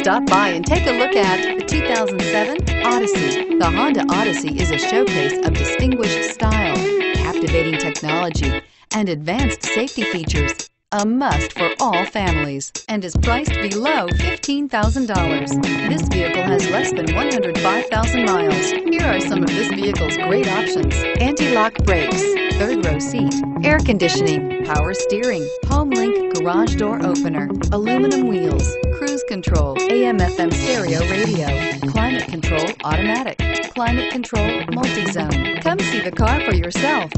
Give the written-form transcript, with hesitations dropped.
Stop by and take a look at the 2007 Odyssey. The Honda Odyssey is a showcase of distinguished style, captivating technology, and advanced safety features. A must for all families and is priced below $15,000. This vehicle has less than 105,000 miles. Here are some of this vehicle's great options: anti-lock brakes, third row seat, air conditioning, power steering, HomeLink garage door opener, aluminum wheels, cruise control, AM/FM stereo radio, climate control automatic, climate control multi-zone. Come see the car for yourself.